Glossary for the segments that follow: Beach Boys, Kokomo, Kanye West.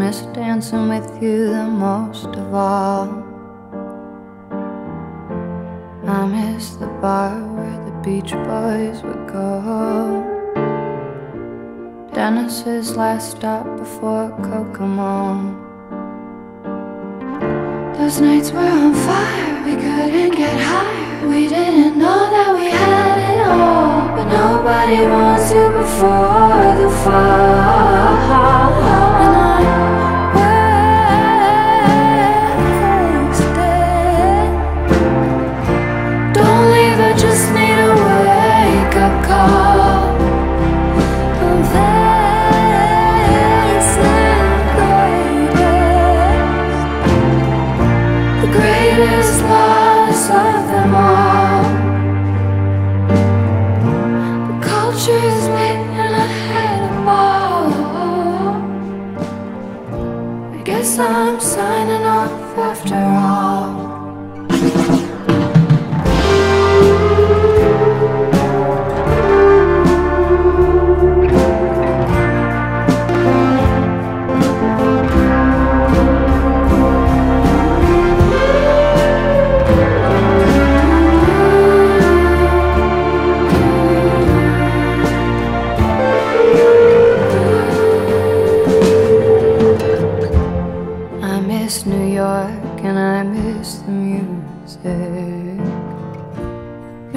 miss dancing with you the most of all. I miss the bar where the Beach Boys would go, Dennis's last stop before Kokomo. Those nights were on fire, we couldn't get higher. We didn't know that we had it all, but nobody wants you before the fall. Greatest loss of them all. The culture is made and I had them all. I guess I'm signing off after all. New York, and I miss the music.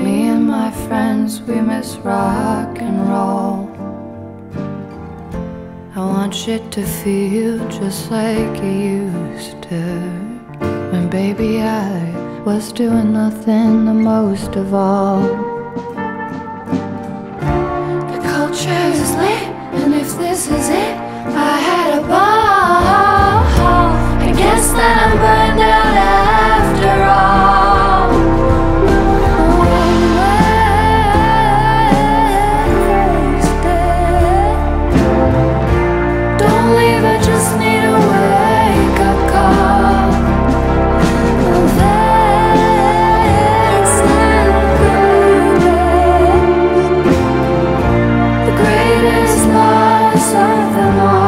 Me and my friends, we miss rock and roll. I want you to feel just like you used to, and baby, I was doing nothing the most of all. The culture is lit, and if this is it, I had a ball. That I'm burned out after all. Wasted. Don't leave, I just need a wake-up call. That's the greatest loss of them all.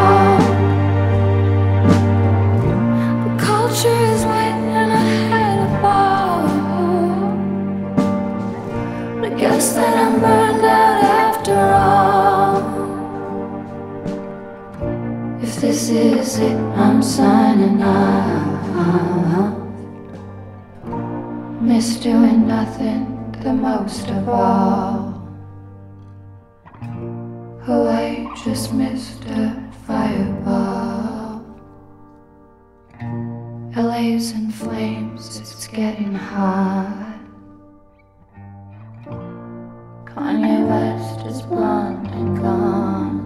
Guess that I'm burned out after all. If this is it, I'm signing off. Miss doing nothing the most of all. Oh, I just missed a fireball. LA's in flames, it's getting hot. Kanye West is blonde and gone.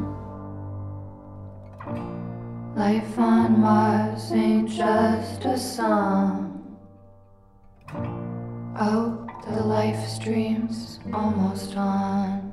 Life on Mars ain't just a song. Oh, the live stream's almost on.